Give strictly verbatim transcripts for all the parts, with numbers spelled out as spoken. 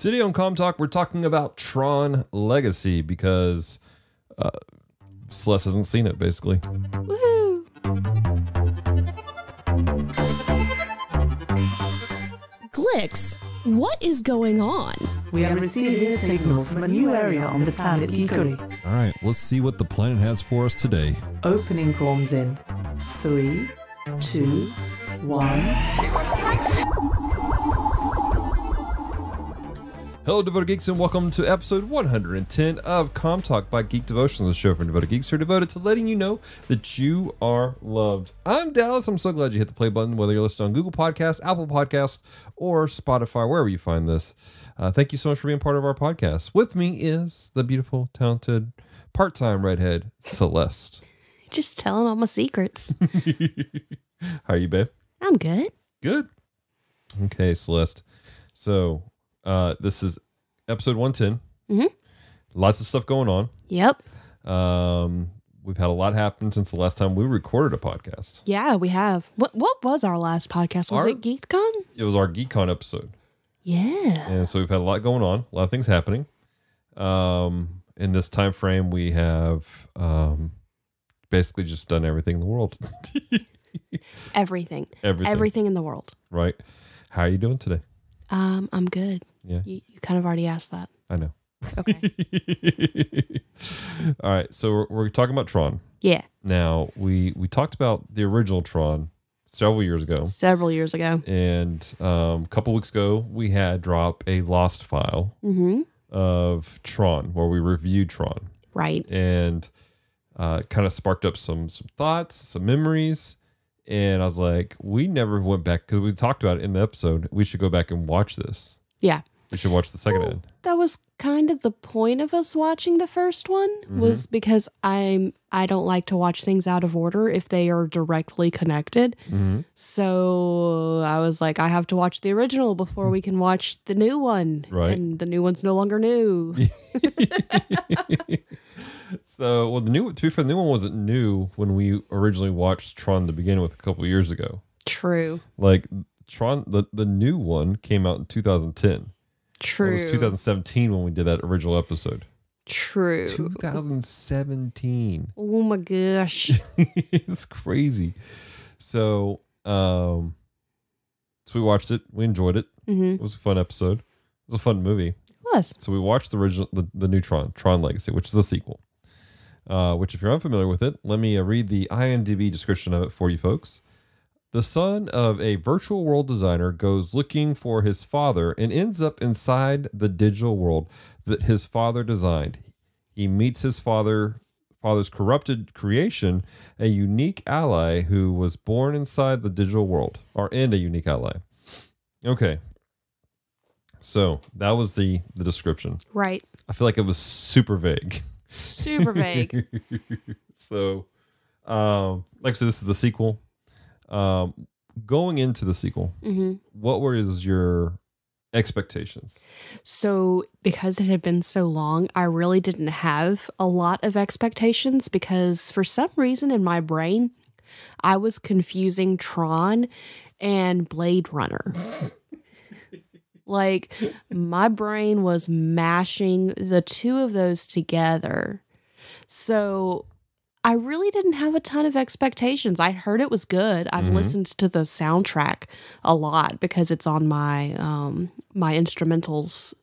Today on ComTalk, we're talking about Tron Legacy because uh, Celeste hasn't seen it, basically. Woohoo! Glix, what is going on? We are receiving a signal from a new area on the planet Geekery. All right, let's see what the planet has for us today. Opening forms in three, two, one... Hello, Devoted Geeks, and welcome to episode one hundred ten of ComTalk by Geek Devotions, the show for Devoted Geeks who are devoted to letting you know that you are loved. I'm Dallas. I'm so glad you hit the play button, whether you're listening on Google Podcasts, Apple Podcasts, or Spotify, wherever you find this. Uh, thank you so much for being part of our podcast. With me is the beautiful, talented, part-time redhead, Celeste. Just tell him all my secrets. How are you, babe? I'm good. Good. Okay, Celeste. So... Uh, this is episode one ten. Mm-hmm. Lots of stuff going on. Yep. Um, we've had a lot happen since the last time we recorded a podcast. Yeah, we have. What What was our last podcast? Was our, it GeekCon? It was our GeekCon episode. Yeah. And so we've had a lot going on. A lot of things happening. Um, in this time frame, we have um, basically just done everything in the world. everything. Everything. Everything in the world. Right. How are you doing today? Um, I'm good. Yeah. You, you kind of already asked that. I know. Okay. All right. So we're, we're talking about Tron. Yeah. Now, we, we talked about the original Tron several years ago. Several years ago. And um, a couple weeks ago, we had drop a lost file mm-hmm. of Tron where we reviewed Tron. Right. And uh, kind of sparked up some, some thoughts, some memories. And I was like, we never went back because we talked about it in the episode. We should go back and watch this. Yeah. We should watch the second well, end. That was kind of the point of us watching the first one mm-hmm. was because I'm, I don't like to watch things out of order if they are directly connected. Mm-hmm. So I was like, I have to watch the original before we can watch the new one. Right. And the new one's no longer new. So, well, the new to be fair, the new one wasn't new when we originally watched Tron to begin with a couple years ago. True. Like Tron, the, the new one came out in two thousand ten. True. It was two thousand seventeen when we did that original episode. True. two thousand seventeen. Oh my gosh, it's crazy. So, um, so we watched it. We enjoyed it. Mm-hmm. It was a fun episode. It was a fun movie. It was. So we watched the original, the, the new Tron, Tron Legacy, which is a sequel. Uh, which, if you're unfamiliar with it, let me uh, read the I M D B description of it for you folks. The son of a virtual world designer goes looking for his father and ends up inside the digital world that his father designed. He meets his father, father's corrupted creation, a unique ally who was born inside the digital world, or in a unique ally. Okay. So, that was the, the description. Right. I feel like it was super vague. Super vague. So, um, like I said, this is the sequel. Um, going into the sequel, mm-hmm. what were your expectations? So, because it had been so long, I really didn't have a lot of expectations because for some reason in my brain, I was confusing Tron and Blade Runner. Like, my brain was mashing the two of those together. So, I really didn't have a ton of expectations. I heard it was good. I've mm-hmm. listened to the soundtrack a lot because it's on my um, my instrumentals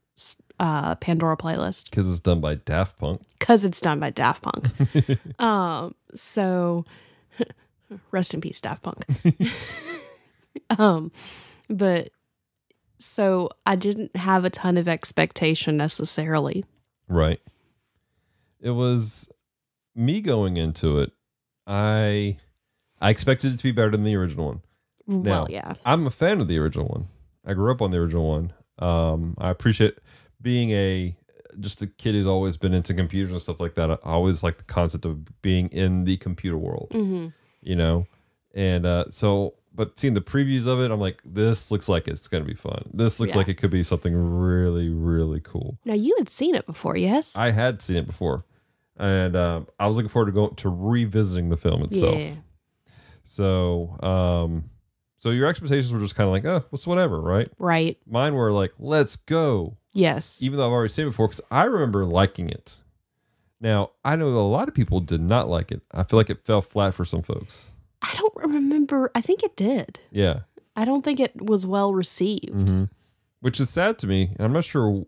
uh, Pandora playlist. Because it's done by Daft Punk. Because it's done by Daft Punk. um, so, rest in peace, Daft Punk. um, but... So I didn't have a ton of expectation necessarily. Right. It was me going into it. I I expected it to be better than the original one. Now, well, yeah. I'm a fan of the original one. I grew up on the original one. Um, I appreciate being a just a kid who's always been into computers and stuff like that. I always like the concept of being in the computer world. Mm-hmm. You know, and uh, so. But seeing the previews of it, I'm like, this looks like it's going to be fun. This looks yeah. like it could be something really, really cool. Now, you had seen it before, yes? I had seen it before. And um, I was looking forward to going to revisiting the film itself. Yeah. So um, so your expectations were just kind of like, oh, it's whatever, right? Right. Mine were like, let's go. Yes. Even though I've already seen it before, because I remember liking it. Now, I know a lot of people did not like it. I feel like it fell flat for some folks. I don't remember. I think it did. Yeah. I don't think it was well received. Mm-hmm. Which is sad to me. And I'm not sure.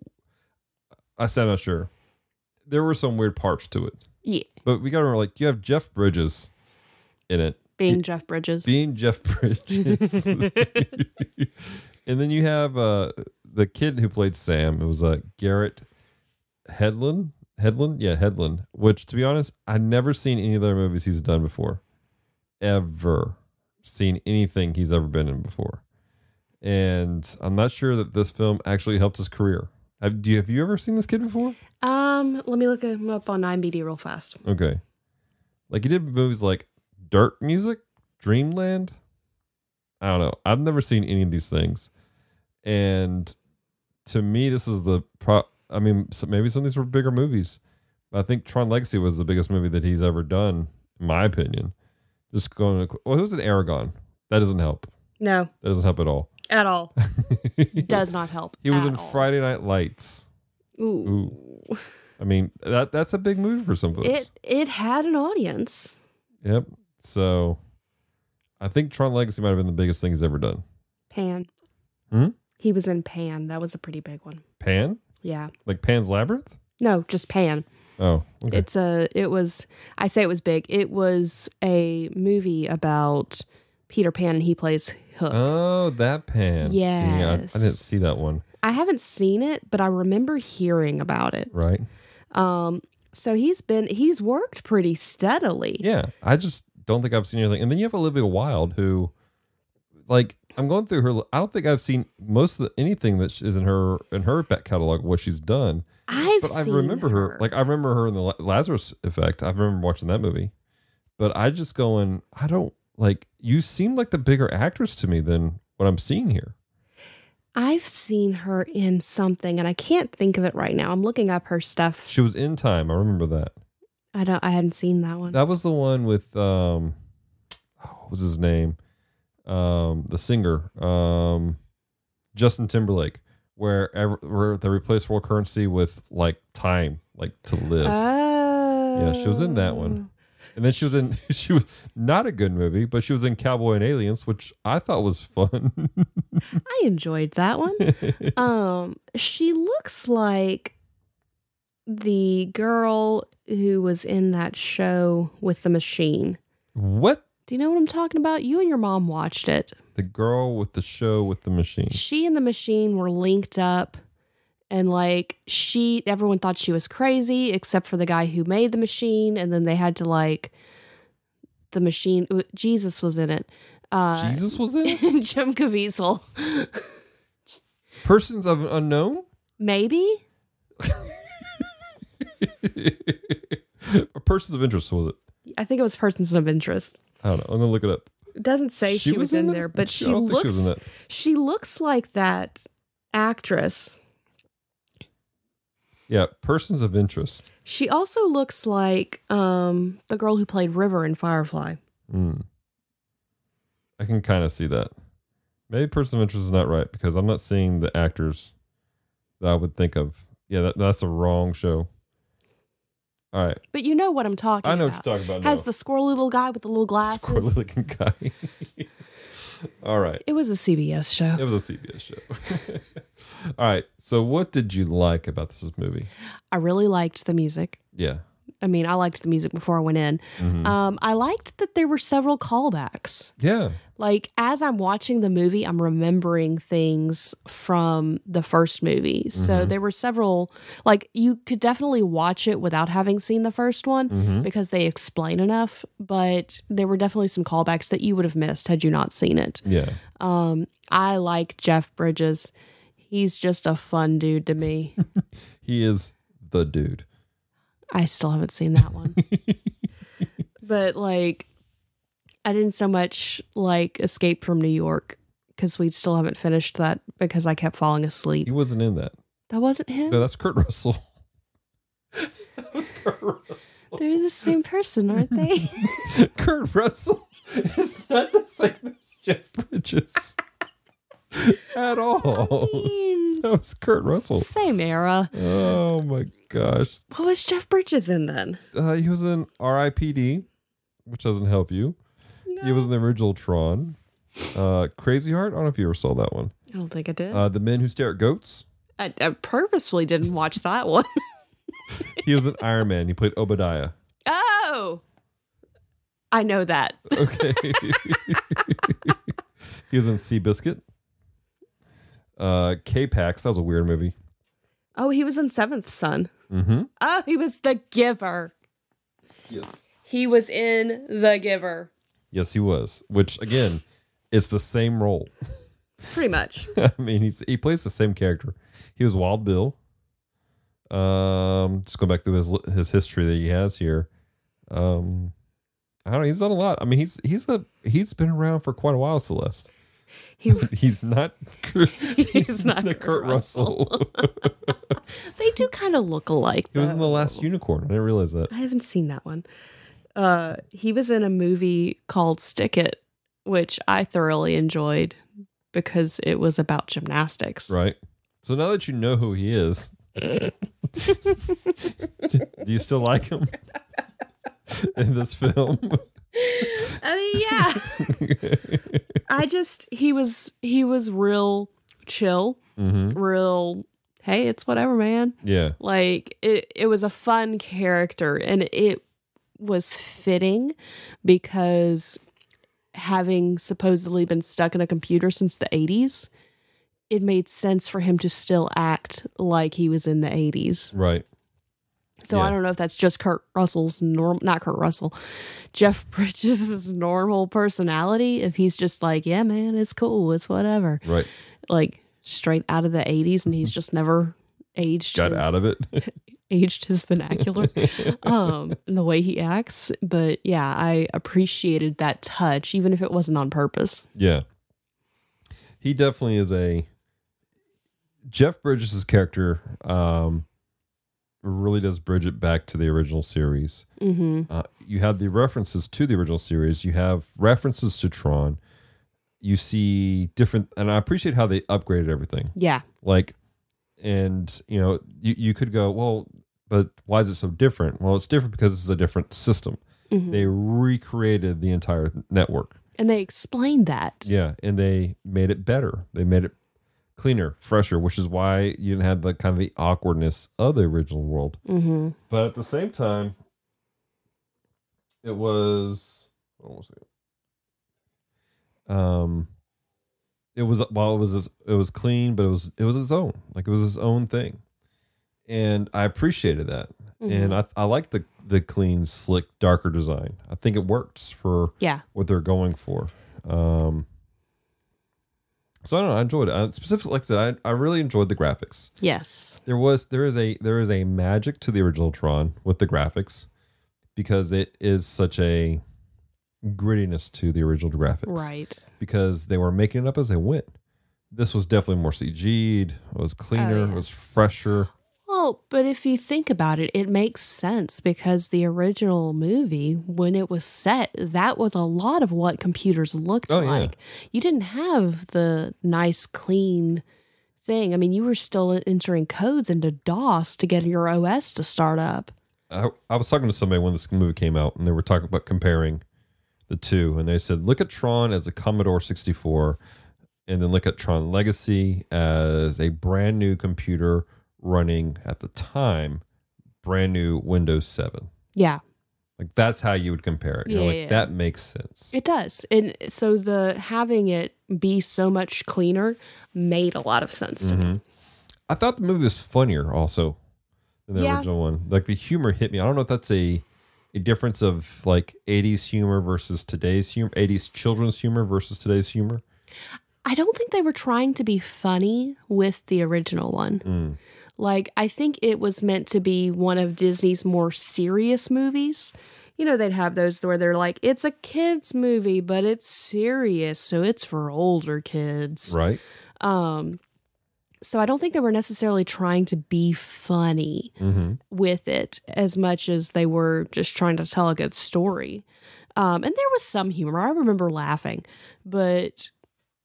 I said I'm not sure. There were some weird parts to it. Yeah. But we got to remember, like, you have Jeff Bridges in it. Being he, Jeff Bridges. Being Jeff Bridges. And then you have uh, the kid who played Sam. It was uh, Garrett Hedlund. Hedlund? Yeah, Hedlund. Which, to be honest, I've never seen any of their movies he's done before. Ever seen anything he's ever been in before. And I'm not sure that this film actually helped his career. Have, do you, have you ever seen this kid before? Um, let me look him up on I M D B real fast. Okay. Like, he did movies like Dirt Music, Dreamland. I don't know. I've never seen any of these things. And to me, this is the... pro. I mean, so maybe some of these were bigger movies. I think Tron Legacy was the biggest movie that he's ever done, in my opinion. Just going to... Well, who's in Aragon? That doesn't help. No. That doesn't help at all. At all. Does not help. He was in all. Friday Night Lights. Ooh. Ooh. I mean, that that's a big movie for some folks. It, it had an audience. Yep. So, I think Tron Legacy might have been the biggest thing he's ever done. Pan. Hmm? He was in Pan. That was a pretty big one. Pan? Yeah. Like Pan's Labyrinth? No, just Pan. Oh, okay. It's a, it was, I say it was big. It was a movie about Peter Pan and he plays Hook. Oh, that Pan. Yes. See, I, I didn't see that one. I haven't seen it, but I remember hearing about it. Right. Um. So he's been, he's worked pretty steadily. Yeah. I just don't think I've seen anything. And then you have Olivia Wilde who, like, I'm going through her. I don't think I've seen most of the, anything that is in her in her back catalog. What she's done, I've but I seen remember her. her. Like I remember her in the Lazarus Effect. I remember watching that movie, but I just going. I don't like. You seem like the bigger actress to me than what I'm seeing here. I've seen her in something, and I can't think of it right now. I'm looking up her stuff. She was in Time. I remember that. I don't. I hadn't seen that one. That was the one with um, oh, what was his name? Um, the singer, um, Justin Timberlake, where, ever, where they replaced world currency with like time, like to live. Oh. Yeah, she was in that one. And then she was in, she was not a good movie, but she was in Cowboy and Aliens, which I thought was fun. I enjoyed that one. Um, she looks like the girl who was in that show with the machine. What? Do you know what I'm talking about? You and your mom watched it. The girl with the show with the machine. She and the machine were linked up and like she, everyone thought she was crazy except for the guy who made the machine. And then they had to like the machine. Jesus was in it. Uh, Jesus was in it? Jim Caviezel. Persons of Unknown? Maybe. Persons of Interest was it? I think it was Persons of Interest. I don't know. I'm gonna look it up. It doesn't say she, she was, was in, in there, but she, she looks. She, she looks like that actress. Yeah, Persons of Interest. She also looks like um, the girl who played River in Firefly. Mm. I can kind of see that. Maybe Person of Interest is not right because I'm not seeing the actors that I would think of. Yeah, that, that's a wrong show. All right. But you know what I'm talking about. I know about. what you're talking about. Has no. the squirrel little guy with the little glasses. Squirrel looking guy. All right. It was a C B S show. It was a C B S show. All right. So what did you like about this movie? I really liked the music. Yeah. I mean, I liked the music before I went in. Mm-hmm. Um, I liked that there were several callbacks. Yeah. Like, as I'm watching the movie, I'm remembering things from the first movie. Mm-hmm. So there were several, like, you could definitely watch it without having seen the first one mm-hmm. because they explain enough. But there were definitely some callbacks that you would have missed had you not seen it. Yeah. Um, I like Jeff Bridges. He's just a fun dude to me. He is the dude. I still haven't seen that one. But like, I didn't so much like Escape from New York because we still haven't finished that because I kept falling asleep. He wasn't in that. That wasn't him? No, that's Kurt Russell. That was Kurt Russell. They're the same person, aren't they? Kurt Russell is not the same as Jeff Bridges. at all. I mean, that was Kurt Russell. Same era. Oh my gosh. What was Jeff Bridges in then? Uh, he was in R I P D, which doesn't help you. No. He was in the original Tron. Uh, Crazy Heart. I don't know if you ever saw that one. I don't think I did. Uh, the Men Who Stare at Goats. I, I purposefully didn't watch that one. He was an Iron Man. He played Obadiah. Oh, I know that. Okay. He was in Seabiscuit. Uh, K-Pax. That was a weird movie. Oh, he was in Seventh Son. Mm-hmm. Oh, he was The Giver. Yes. He was in The Giver. Yes, he was. Which, again, it's the same role. Pretty much. I mean, he's, he plays the same character. He was Wild Bill. Um, just go back through his his history that he has here. Um, I don't know. He's done a lot. I mean, he's he's a he's been around for quite a while, Celeste. He, he's not. He's, he's not the Kurt Russell. Russell. They do kind of look alike. He was in The Last Unicorn. I didn't realize that. I haven't seen that one. Uh, he was in a movie called Stick It, which I thoroughly enjoyed because it was about gymnastics. Right. So now that you know who he is. do, do you still like him in this film? I mean, yeah. I just he was he was real chill, mm-hmm. real. Hey, it's whatever, man. Yeah, like it. It was a fun character, and it was fitting because having supposedly been stuck in a computer since the eighties. It made sense for him to still act like he was in the eighties. Right. So yeah. I don't know if that's just Kurt Russell's normal, not Kurt Russell, Jeff Bridges' normal personality. If he's just like, yeah, man, it's cool. It's whatever. Right. Like straight out of the eighties and he's just never aged. Got his, out of it. aged his vernacular um, and the way he acts. But yeah, I appreciated that touch, even if it wasn't on purpose. Yeah. He definitely is a... Jeff Bridges' character um, really does bridge it back to the original series. Mm-hmm. Uh, you have the references to the original series. You have references to Tron. You see different... And I appreciate how they upgraded everything. Yeah. Like, and, you know, you, you could go, well, but why is it so different? Well, it's different because it's a different system. Mm-hmm. They recreated the entire network. And they explained that. Yeah, and they made it better. They made it cleaner, fresher, which is why you didn't have the kind of the awkwardness of the original world. Mm-hmm. But at the same time, it was almost um, it was while well, it was it was clean, but it was it was its own, like it was its own thing, and I appreciated that, mm-hmm. and I I liked the the clean, slick, darker design. I think it works for yeah. what they're going for. Um, So I don't know, I enjoyed it. I, specifically, like I said, I, I really enjoyed the graphics. Yes. There was there is a there is a magic to the original Tron with the graphics because it is such a grittiness to the original graphics. Right. Because they were making it up as they went. This was definitely more C G'd. It was cleaner. Oh, yeah. It was fresher. Well, but if you think about it, it makes sense because the original movie, when it was set, that was a lot of what computers looked oh, like. Yeah. You didn't have the nice, clean thing. I mean, you were still entering codes into DOS to get your O S to start up. I, I was talking to somebody when this movie came out, and they were talking about comparing the two. And they said, look at Tron as a Commodore sixty-four, and then look at Tron Legacy as a brand new computer running at the time brand new Windows seven. Yeah, like that's how you would compare it. You yeah, know, like yeah. that makes sense. It does. And so the having it be so much cleaner made a lot of sense to mm-hmm. me. I thought the movie was funnier also than the yeah. original one. Like the humor hit me. I don't know if that's a a difference of like eighties humor versus today's humor, eighties children's humor versus today's humor. I don't think they were trying to be funny with the original one. Mm. Like, I think it was meant to be one of Disney's more serious movies. You know, they'd have those where they're like, it's a kid's movie, but it's serious, so it's for older kids. Right. Um, so I don't think they were necessarily trying to be funny mm-hmm. with it as much as they were just trying to tell a good story. Um, and there was some humor. I remember laughing, but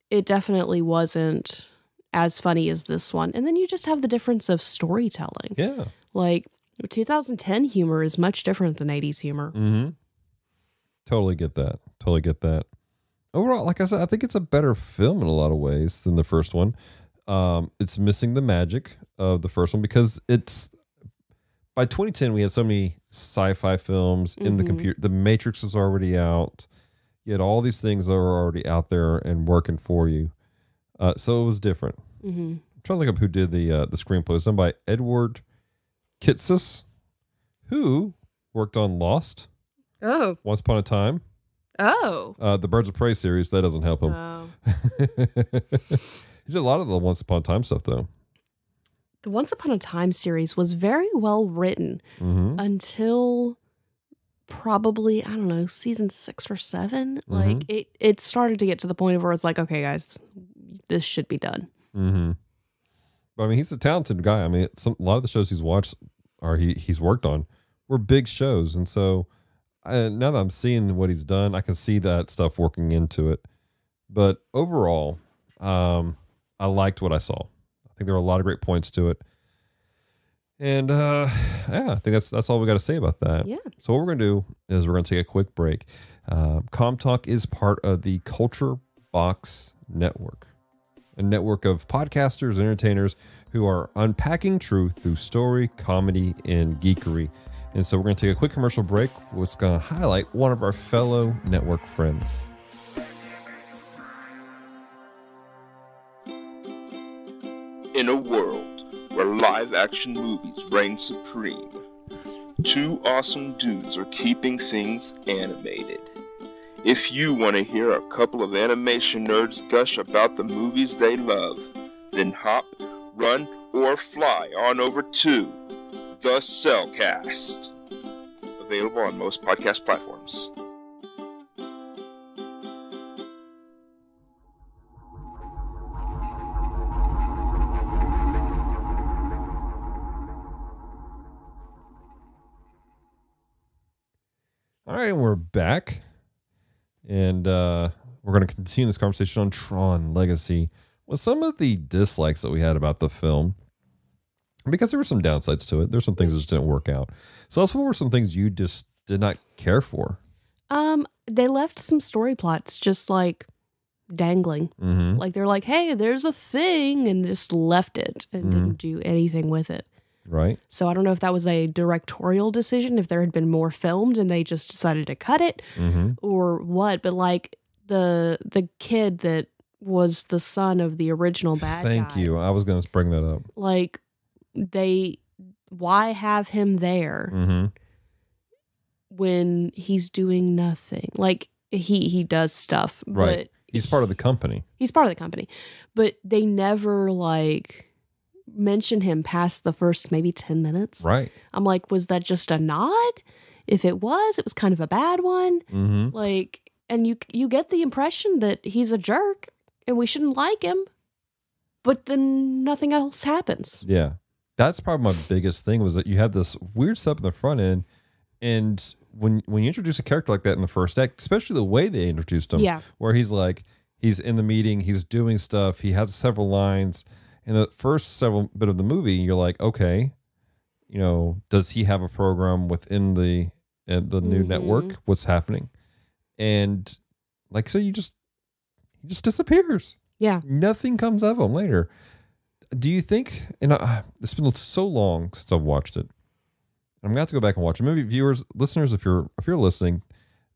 it definitely wasn't as funny as this one. And then you just have the difference of storytelling. Yeah. Like, two thousand ten humor is much different than eighties humor. Mm-hmm. Totally get that. Totally get that. Overall, like I said, I think it's a better film in a lot of ways than the first one. Um, it's missing the magic of the first one because it's... By twenty ten, we had so many sci-fi films in mm-hmm. the computer. The Matrix was already out. You had all these things that were already out there and working for you. Uh, so it was different. Mm-hmm. I'm trying to look up who did the uh, the screenplay. It was done by Edward Kitsis, who worked on Lost. Oh. Once Upon a Time. Oh. Uh, the Birds of Prey series. That doesn't help him. Oh. He did a lot of the Once Upon a Time stuff, though. The Once Upon a Time series was very well written mm-hmm. until probably, I don't know, season six or seven. Mm-hmm. Like it, it started to get to the point where it's like, okay, guys, this should be done. Mm-hmm. But I mean, he's a talented guy. I mean, some, a lot of the shows he's watched or he he's worked on were big shows, and so I, now that I'm seeing what he's done, I can see that stuff working into it. But overall, um, I liked what I saw. I think there were a lot of great points to it. And uh, yeah, I think that's that's all we got to say about that. Yeah. So what we're going to do is we're going to take a quick break. Uh, ComTalk is part of the Culture Box Network, a network of podcasters and entertainers who are unpacking truth through story, comedy, and geekery. And so we're going to take a quick commercial break. What's going to highlight one of our fellow network friends. In a world where live-action movies reign supreme, two awesome dudes are keeping things animated. If you want to hear a couple of animation nerds gush about the movies they love, then hop, run, or fly on over to The Cellcast. Available on most podcast platforms. All right, we're back, and uh, we're going to continue this conversation on Tron Legacy with some of the dislikes that we had about the film, because there were some downsides to it. There's some things that just didn't work out. So that's what were some things you just did not care for? Um, they left some story plots just like dangling. Mm-hmm. Like they're like, hey, there's a thing, and just left it and mm-hmm. didn't do anything with it. Right. So I don't know if that was a directorial decision, if there had been more filmed and they just decided to cut it mm-hmm. or what. But like the the kid that was the son of the original bad Thank guy. Thank you. I was going to bring that up. Like they, why have him there mm-hmm. when he's doing nothing? Like he, he does stuff. Right. But he's part of the company. He's part of the company. But they never like... mention him past the first maybe ten minutes. Right. I'm like, was that just a nod? If it was, it was kind of a bad one. Mm-hmm. Like, and you you get the impression that he's a jerk and we shouldn't like him, but then nothing else happens. Yeah. That's probably my biggest thing, was that you have this weird stuff in the front end, and when when you introduce a character like that in the first act, especially the way they introduced him, yeah. where he's like, he's in the meeting, he's doing stuff, he has several lines. In the first several bit of the movie, you're like, okay, you know, does he have a program within the uh, the new mm-hmm. network? What's happening? And like, so you just he just disappears. Yeah, nothing comes of him later. Do you think? And uh, it's been so long since I've watched it. I'm gonna have to go back and watch it. Maybe viewers, listeners, if you're if you're listening,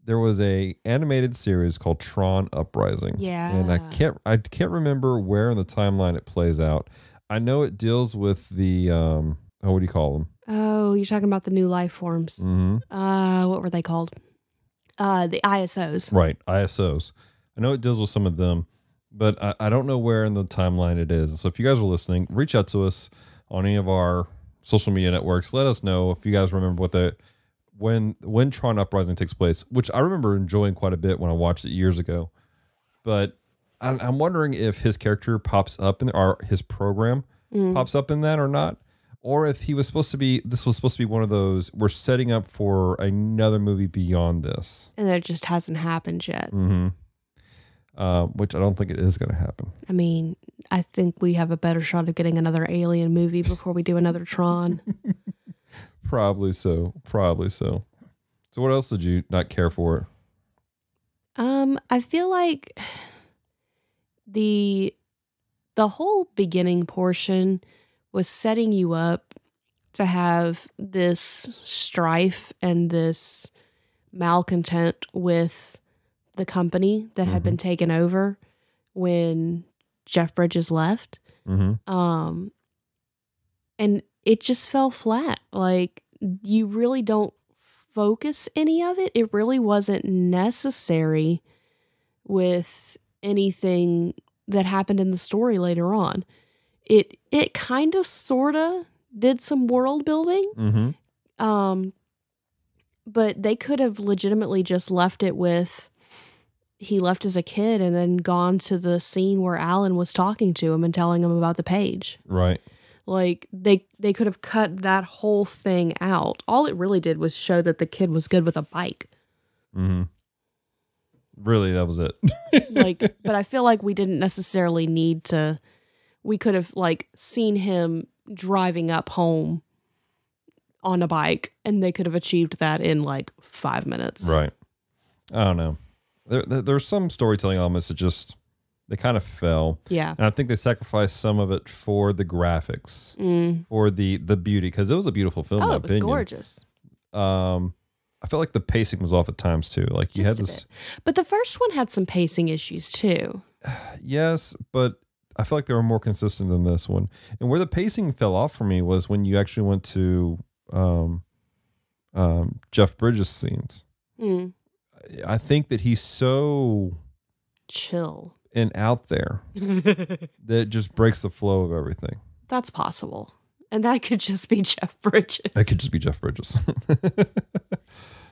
there was a animated series called Tron Uprising. Yeah. And I can't I can't remember where in the timeline it plays out. I know it deals with the um oh, what do you call them? Oh, you're talking about the new life forms. Mm-hmm. Uh what were they called? Uh the I S Os. Right, I S Os. I know it deals with some of them, but I, I don't know where in the timeline it is. So if you guys are listening, reach out to us on any of our social media networks. Let us know if you guys remember what the When when Tron Uprising takes place, which I remember enjoying quite a bit when I watched it years ago, but I'm, I'm wondering if his character pops up in or his program mm. pops up in that or not, or if he was supposed to be. This was supposed to be one of those we're setting up for another movie beyond this, and that just hasn't happened yet. Mm-hmm. uh, which I don't think it is going to happen. I mean, I think we have a better shot of getting another Alien movie before we do another Tron. Probably so. Probably so. So what else did you not care for? Um, I feel like the the whole beginning portion was setting you up to have this strife and this malcontent with the company that mm-hmm. had been taken over when Jeff Bridges left. Mm-hmm. Um, and it just fell flat. Like, you really don't focus any of it. It really wasn't necessary with anything that happened in the story later on. It it kind of sort of did some world building. Mm-hmm. Um, but they could have legitimately just left it with he left as a kid and then gone to the scene where Alan was talking to him and telling him about the page. Right. Like, they they could have cut that whole thing out. All it really did was show that the kid was good with a bike. Mm-hmm. Really, that was it. Like, but I feel like we didn't necessarily need to. We could have, like, seen him driving up home on a bike, and they could have achieved that in, like, five minutes. Right. I don't know. There, there, there's some storytelling elements that just... They kind of fell. Yeah. And I think they sacrificed some of it for the graphics, mm. for the the beauty, because it was a beautiful film. Oh, in my it was opinion. Gorgeous. Um, I felt like the pacing was off at times, too. Like, you Just had this. Bit. But the first one had some pacing issues, too. Yes, but I feel like they were more consistent than this one. And where the pacing fell off for me was when you actually went to um, um, Jeff Bridges' scenes. Mm. I think that he's so... Chill. And out there that just breaks the flow of everything. That's possible. And that could just be Jeff Bridges. That could just be Jeff Bridges.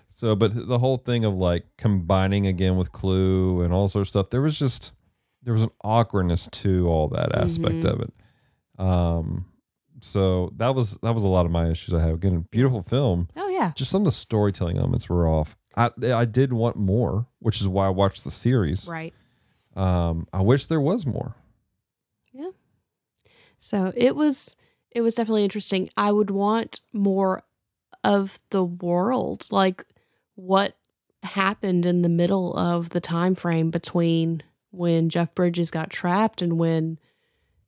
So, but the whole thing of like combining again with Clue and all sorts of stuff, there was just, there was an awkwardness to all that aspect mm-hmm. of it. Um, so that was, that was a lot of my issues I have. Again, beautiful film. Oh yeah. Just some of the storytelling elements were off. I, I did want more, which is why I watched the series. Right. Um, I wish there was more. Yeah. So it was, it was definitely interesting. I would want more of the world, like what happened in the middle of the time frame between when Jeff Bridges got trapped and when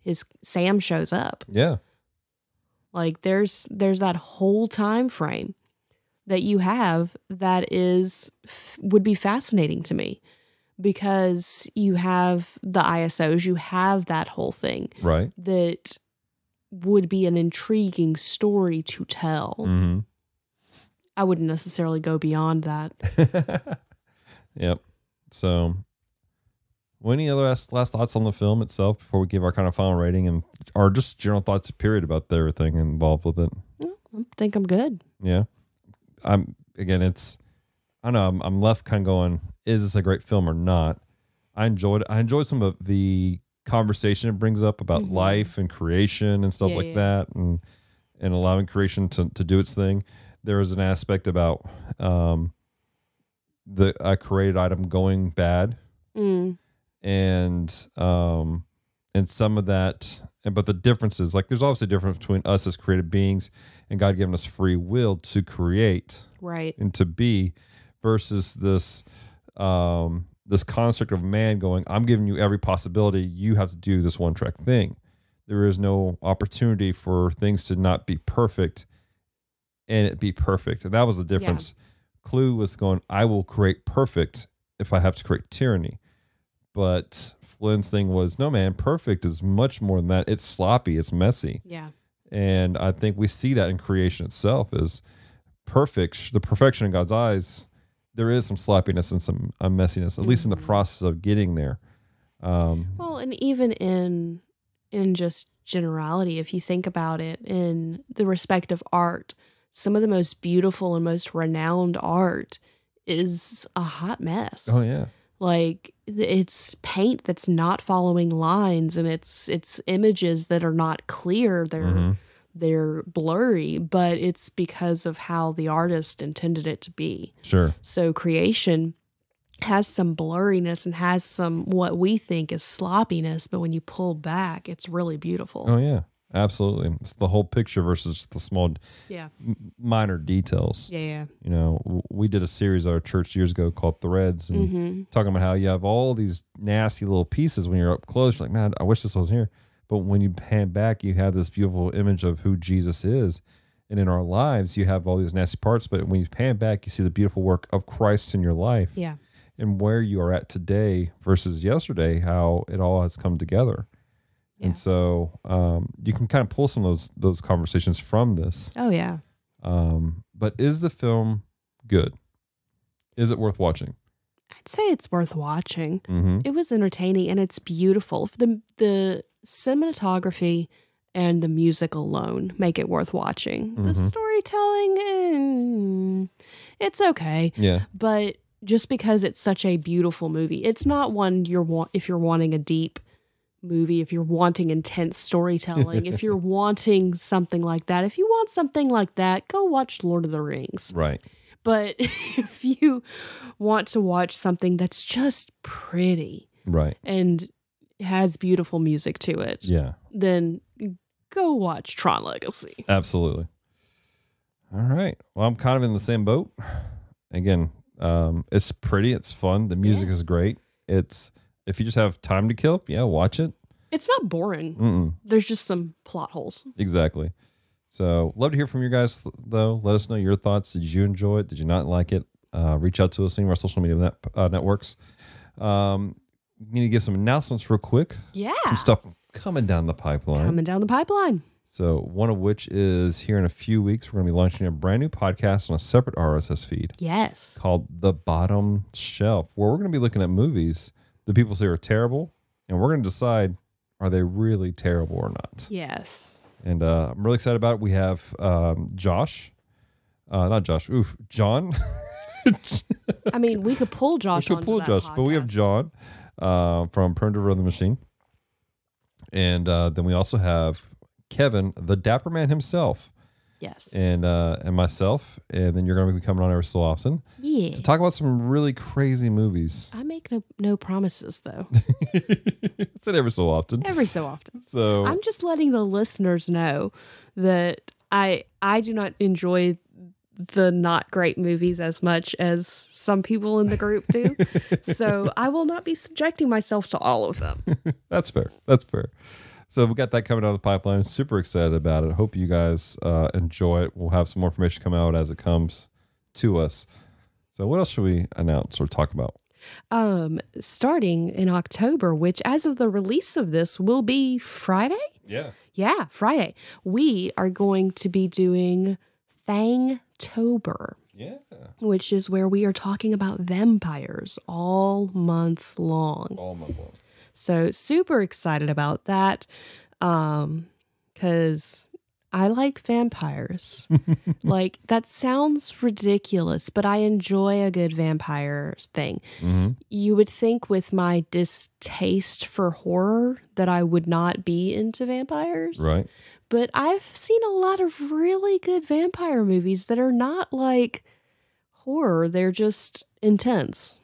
his Sam shows up. Yeah. Like there's, there's that whole time frame that you have that is, would be fascinating to me. Because you have the I S Os, you have that whole thing. Right. That would be an intriguing story to tell. Mm-hmm. I wouldn't necessarily go beyond that. Yep. So, well, any other last, last thoughts on the film itself before we give our kind of final rating and our just general thoughts, period, about everything involved with it? I think I'm good. Yeah. I'm, again, it's, I don't know, I'm, I'm left kind of going, is this a great film or not? I enjoyed I enjoyed some of the conversation it brings up about mm-hmm. life and creation and stuff yeah, like yeah. that and and allowing creation to, to do its thing. There is an aspect about um, the a created item going bad mm. and um, and some of that, and but the differences, like there's obviously a difference between us as creative beings and God giving us free will to create right and to be versus this Um, this construct of man going, I'm giving you every possibility. You have to do this one track thing. There is no opportunity for things to not be perfect and it be perfect. And that was the difference. Yeah. Clue was going, I will create perfect if I have to create tyranny. But Flynn's thing was, no man, perfect is much more than that. It's sloppy. It's messy. Yeah. And I think we see that in creation itself is perfect. The perfection in God's eyes, there is some sloppiness and some uh, messiness, at mm-hmm. least in the process of getting there. Um, well, and even in in just generality, if you think about it, in the respect of art, some of the most beautiful and most renowned art is a hot mess. Oh yeah, like it's paint that's not following lines, and it's it's images that are not clear. They're mm-hmm. They're blurry, but it's because of how the artist intended it to be. Sure. So creation has some blurriness and has some what we think is sloppiness, but when you pull back, it's really beautiful. Oh yeah, absolutely. It's the whole picture versus just the small, yeah, m- minor details. Yeah, yeah. You know, w- we did a series at our church years ago called Threads, and mm-hmm. talking about how you have all these nasty little pieces when you're up close. You're like, man, I wish this wasn't here. But when you pan back, you have this beautiful image of who Jesus is. And in our lives, you have all these nasty parts, but when you pan back, you see the beautiful work of Christ in your life. Yeah. And where you are at today versus yesterday, how it all has come together. Yeah. And so um, you can kind of pull some of those those conversations from this. Oh, yeah. Um, but is the film good? Is it worth watching? I'd say it's worth watching. Mm-hmm. It was entertaining, and it's beautiful. The, the cinematography and the music alone make it worth watching. Mm-hmm. The storytelling, eh, it's okay. Yeah. But just because it's such a beautiful movie, it's not one you're wa- if you're wanting a deep movie, if you're wanting intense storytelling, if you're wanting something like that, if you want something like that, go watch Lord of the Rings. Right. But if you want to watch something that's just pretty, right, and has beautiful music to it, yeah, then go watch Tron Legacy. Absolutely. All right. Well, I'm kind of in the same boat. Again, Um, it's pretty, it's fun. The music yeah. is great. It's, if you just have time to kill, yeah, watch it. It's not boring. Mm-mm. There's just some plot holes. Exactly. So love to hear from you guys though. Let us know your thoughts. Did you enjoy it? Did you not like it? Uh, reach out to us on our social media net, uh, networks. Um, we need to get some announcements real quick. Yeah. Some stuff coming down the pipeline. Coming down the pipeline. So one of which is here in a few weeks, we're going to be launching a brand new podcast on a separate R S S feed. Yes. Called The Bottom Shelf, where we're going to be looking at movies that people say are terrible, and we're going to decide, are they really terrible or not? Yes. And uh, I'm really excited about it. We have um, Josh, uh, not Josh, oof, John. I mean, we could pull Josh. We could pull Josh, podcast. But we have John uh, from Primitive Rhythm Machine. And uh, then we also have Kevin, the Dapper Man himself. Yes. And uh, and myself. And then you're going to be coming on every so often. Yeah. To talk about some really crazy movies. I make no, no promises, though. It's an every so often. Every so often. So I'm just letting the listeners know that I I do not enjoy the not great movies as much as some people in the group do. So I will not be subjecting myself to all of them. That's fair. That's fair. So we got that coming out of the pipeline. Super excited about it. Hope you guys uh, enjoy it. We'll have some more information come out as it comes to us. So what else should we announce or talk about? Um, starting in October, which as of the release of this will be Friday? Yeah. Yeah, Friday. We are going to be doing Fangtober. Yeah. Which is where we are talking about vampires all month long. All month long. So super excited about that, um, because I like vampires. Like, that sounds ridiculous, but I enjoy a good vampire thing. Mm-hmm. You would think with my distaste for horror that I would not be into vampires. Right. But I've seen a lot of really good vampire movies that are not like horror. They're just intense.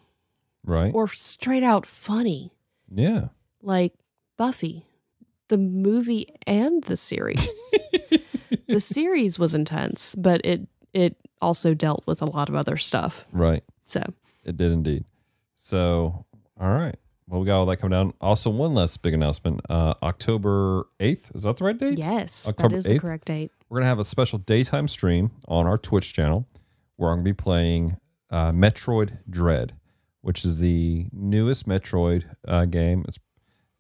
Right. Or straight out funny. Yeah. Like Buffy, the movie and the series. The series was intense, but it it also dealt with a lot of other stuff. Right. So. It did indeed. So, all right. Well, we got all that coming down. Also, one last big announcement. Uh, October eighth. Is that the right date? Yes, October that is eighth. The correct date. We're going to have a special daytime stream on our Twitch channel where I'm going to be playing uh, Metroid Dread, which is the newest Metroid uh, game. It's,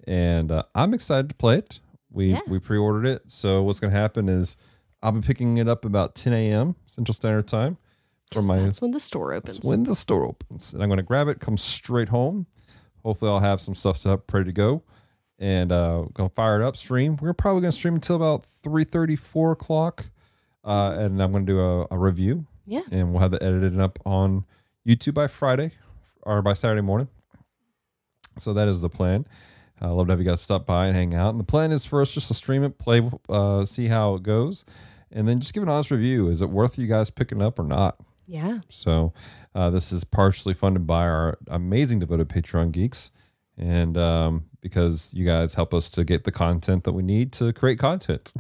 and uh, I'm excited to play it. We yeah. we pre-ordered it. So what's going to happen is I'll be picking it up about ten a.m. Central Standard Time. From my, that's when the store opens. That's when the store opens. And I'm going to grab it, come straight home. Hopefully I'll have some stuff set up, ready to go. And uh, going to fire it up, stream. We're probably going to stream until about three thirty, four o'clock. Uh, and I'm going to do a, a review. Yeah. And we'll have it edited up on YouTube by Friday. Or by Saturday morning. So that is the plan. I'd uh, love to have you guys stop by and hang out. And the plan is for us just to stream it, play, uh, see how it goes, and then just give an honest review. Is it worth you guys picking up or not? Yeah. So uh, this is partially funded by our amazing devoted Patreon geeks. And um, because you guys help us to get the content that we need to create content.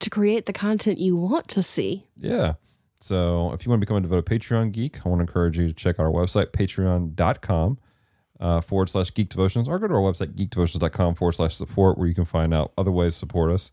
To create the content you want to see. Yeah. So if you want to become a devoted Patreon geek, I want to encourage you to check out our website, patreon dot com uh, forward slash geek devotions, or go to our website, geek devotions dot com forward slash support, where you can find out other ways to support us.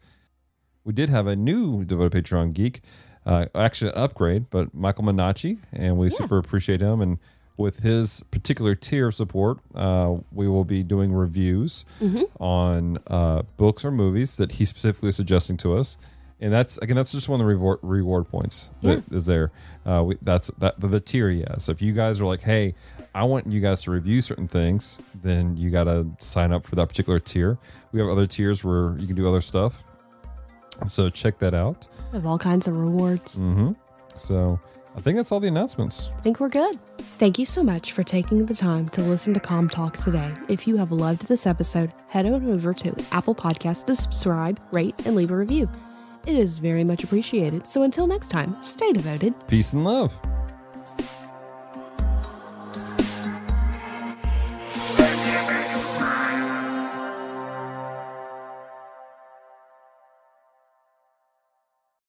We did have a new devoted Patreon geek, uh, actually an upgrade, but Michael Minacci, and we yeah. super appreciate him. And with his particular tier of support, uh, we will be doing reviews mm-hmm. on uh, books or movies that he's specifically suggesting to us. And that's, again, that's just one of the reward, reward points that yeah. is there. Uh, we, that's that, the, the tier, yeah. So if you guys are like, hey, I want you guys to review certain things, then you got to sign up for that particular tier. We have other tiers where you can do other stuff. So check that out. We have all kinds of rewards. Mm-hmm. So I think that's all the announcements. I think we're good. Thank you so much for taking the time to listen to ComTalk today. If you have loved this episode, head on over to Apple Podcasts to subscribe, rate, and leave a review. It is very much appreciated. So until next time, stay devoted. Peace and love.